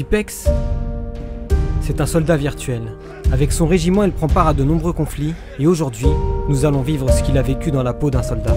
Typex, c'est un soldat virtuel. Avec son régiment, il prend part à de nombreux conflits, et aujourd'hui, nous allons vivre ce qu'il a vécu dans la peau d'un soldat.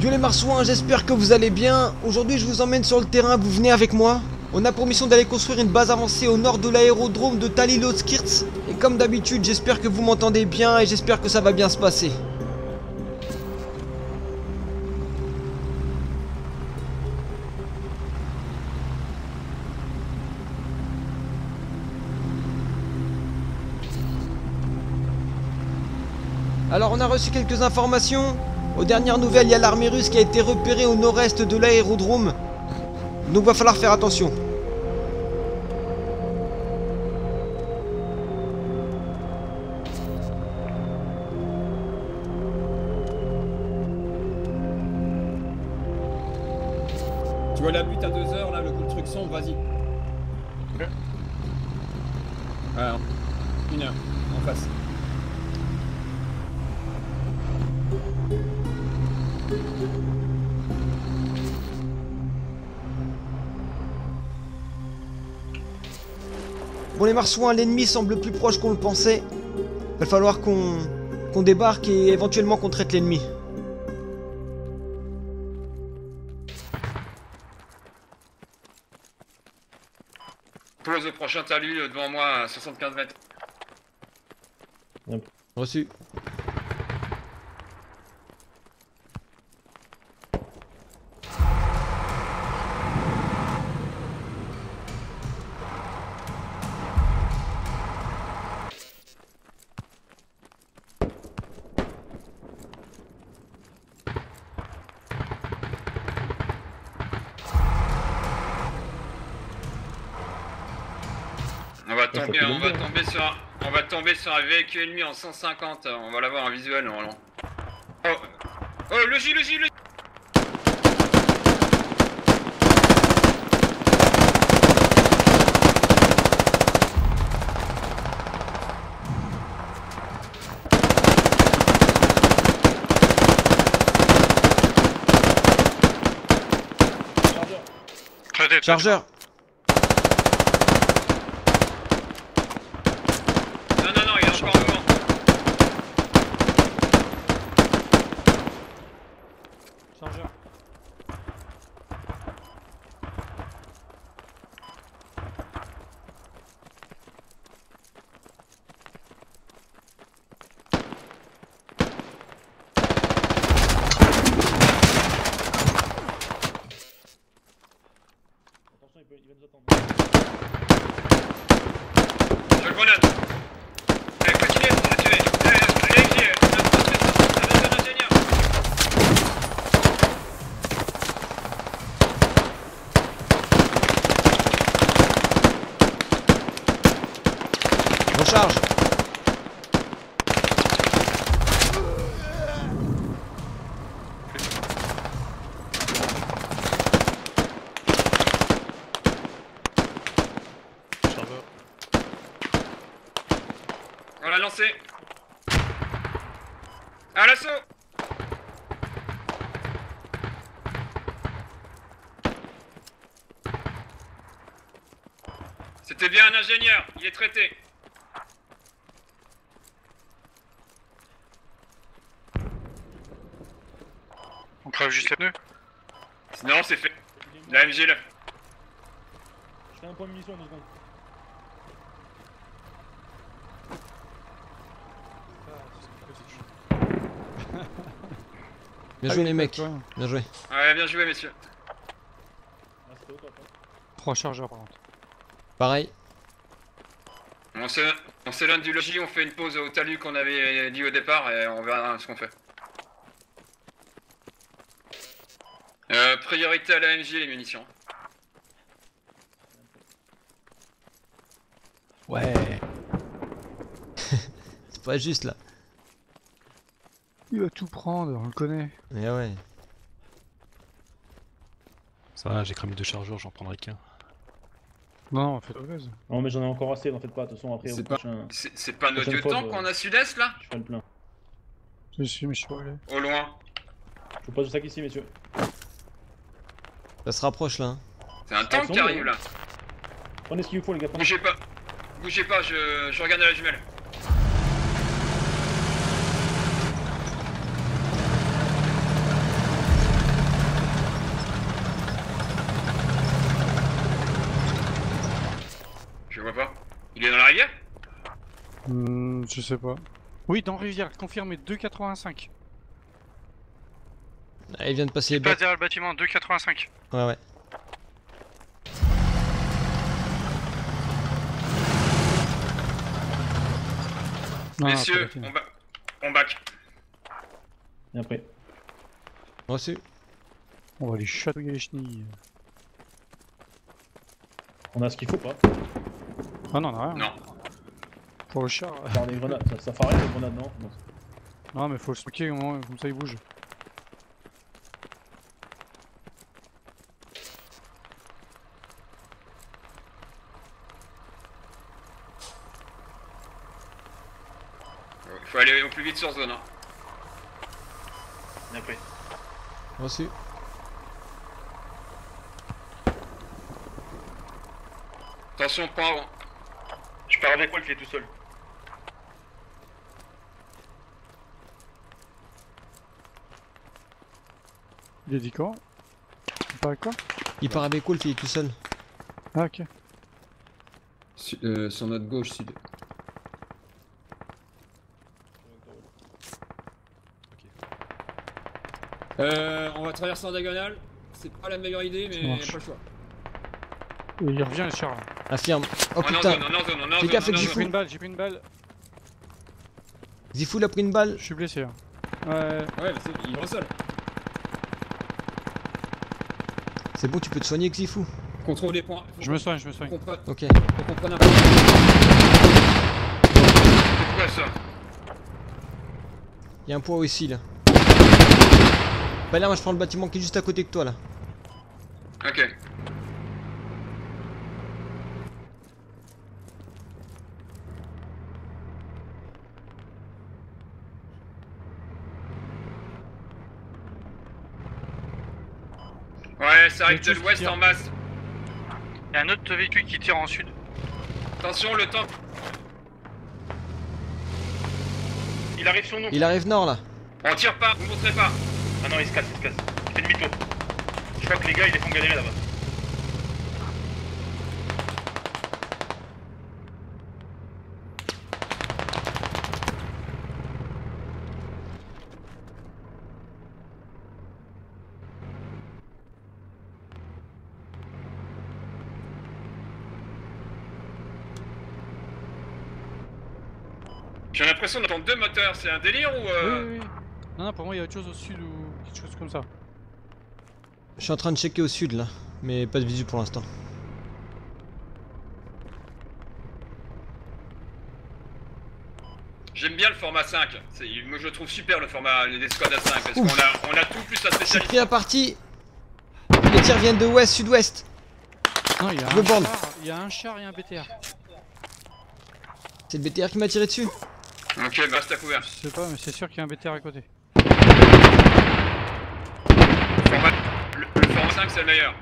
Yo les marsouins, j'espère que vous allez bien. Aujourd'hui je vous emmène sur le terrain, vous venez avec moi. On a pour mission d'aller construire une base avancée au nord de l'aérodrome de Talilotskirts. Et comme d'habitude, j'espère que vous m'entendez bien et j'espère que ça va bien se passer. Alors on a reçu quelques informations. Aux dernières nouvelles, il y a l'armée russe qui a été repérée au nord-est de l'aérodrome. Donc va falloir faire attention. Tu vois la butte à 2 heures, là, le coup de truc sombre, vas-y. Ok. Alors, 1 heure, en face. Bon les marsouins, l'ennemi semble plus proche qu'on le pensait. Il va falloir qu'on débarque et éventuellement qu'on traite l'ennemi. Pose au prochain talus devant moi à 75 mètres. Yep. Reçu. On va tomber sur un véhicule ennemi en 150, on va l'avoir en visuel normalement. Oh, oh le J. Chargeur. À l'assaut. C'était bien un ingénieur, il est traité. On crève juste les pneus. Non, c'est fait. La MG là. Je fais un point de munition en 2 secondes. Bien joué les mecs, bien joué. Ouais, bien joué messieurs. 3 chargeurs par contre. Pareil. On s'éloigne du logis, on fait une pause au talus qu'on avait dit au départ et on verra ce qu'on fait. Priorité à l'AMG et les munitions. Ouais. pas juste là. Il va tout prendre, on le connaît. Mais ouais. Ça va, j'ai cramé 2 chargeurs, j'en prendrai qu'un. Non, en fait, non, mais j'en ai encore assez, n'en faites pas, de toute façon, après, au prochain. C'est pas notre temps qu'on a sud-est là? Je fais le plein. Je suis, mais je suis pas allé. Au loin. Je vous pose le sac ici, messieurs. Ça se rapproche là. Hein. C'est un tank qui arrive là. Prenez ce qu'il vous faut, les gars. Bougez pas, je regarde à la jumelle. Je vois pas. Il est dans la rivière? Je sais pas. Oui, dans rivière, confirmé 2,85. Ah, il vient de passer les derrière le bâtiment, 2,85. Ouais, ouais. Non, messieurs, on back. Bien prêt. Moi aussi. On va les chatouiller les chenilles. On a ce qu'il faut pas? Ah non, on a rien. Non. Pour le char. Par les grenades, ça fait rien les grenades, non? Non, mais faut le stocker au moins, comme ça il bouge. Faut aller au plus vite sur zone, hein. Bien pris. Moi aussi. Attention, pas avant. Je pars avec moi, le pied tout seul. Il est dit quoi? Il part avec quoi? Il part avec quoi, le pied tout seul? Ah, ok. Sur notre gauche, sud. On va traverser en diagonale, c'est pas la meilleure idée mais y'a pas le choix. Il revient le char. Affirme. Oh putain. Les gars, faites Xifou. J'ai pris une balle. Xifou l'a pris une balle. Je suis blessé. Hein. Ouais, bah c'est... il ressole. C'est bon, tu peux te soigner Xifou. Contrôle les points. Je me soigne, je me soigne. Ok. Faut qu'on prenne un peu. C'est quoi ça? Y'a un point ici là. Bah là moi je prends le bâtiment qui est juste à côté que toi là. Ok. Ouais, ça arrive de l'ouest en masse. Y'a un autre véhicule qui tire en sud. Attention le tank. Il arrive sur nous. Il arrive nord là. On tire pas, vous montrez pas. Ah non, il se casse, il se casse. Il fait demi-tour. Je crois que les gars, ils les font galérer là-bas. J'ai l'impression d'entendre 2 moteurs, c'est un délire ou Oui, oui. Non, non, pour moi, il y a autre chose au sud ou... quelque chose comme ça. Je suis en train de checker au sud là, mais pas de visu pour l'instant. J'aime bien le format 5, moi je trouve super le format des squads à 5 parce qu'on a, tout plus la spécialité. J'ai pris la partie. Les tirs viennent de ouest, sud-ouest. Non, il y a un char, il y a un char et un BTR. C'est le BTR qui m'a tiré dessus. Ok, bah reste à couvert. Je sais pas, mais c'est sûr qu'il y a un BTR à côté. Le format 5 c'est le meilleur.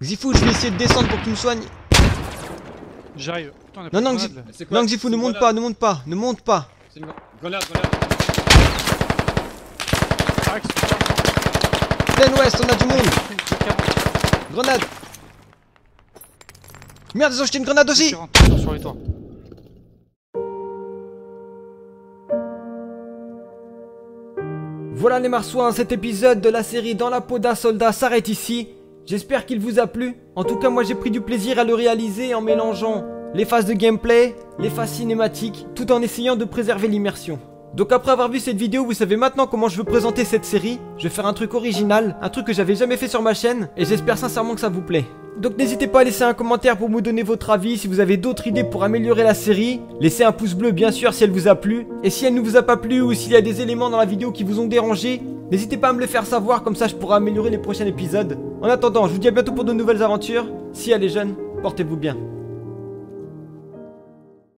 Xifou, je vais essayer de descendre pour que tu me soignes. J'arrive. Non, non, Xifou, ne monte pas, ne monte pas, ne monte pas. C'est une grenade, Plein ouest, on a du monde. Grenade. Merde, ils ont jeté une grenade aussi. Sur les toits. Voilà les marsouins, cet épisode de la série Dans la peau d'un soldat s'arrête ici. J'espère qu'il vous a plu. En tout cas, moi j'ai pris du plaisir à le réaliser en mélangeant les phases de gameplay, les phases cinématiques, tout en essayant de préserver l'immersion. Donc après avoir vu cette vidéo, vous savez maintenant comment je veux présenter cette série. Je vais faire un truc original, un truc que j'avais jamais fait sur ma chaîne, et j'espère sincèrement que ça vous plaît. Donc n'hésitez pas à laisser un commentaire pour me donner votre avis, si vous avez d'autres idées pour améliorer la série. Laissez un pouce bleu bien sûr si elle vous a plu, et si elle ne vous a pas plu ou s'il y a des éléments dans la vidéo qui vous ont dérangé, n'hésitez pas à me le faire savoir, comme ça je pourrai améliorer les prochains épisodes. En attendant, je vous dis à bientôt pour de nouvelles aventures. Si elle est jeune, portez-vous bien.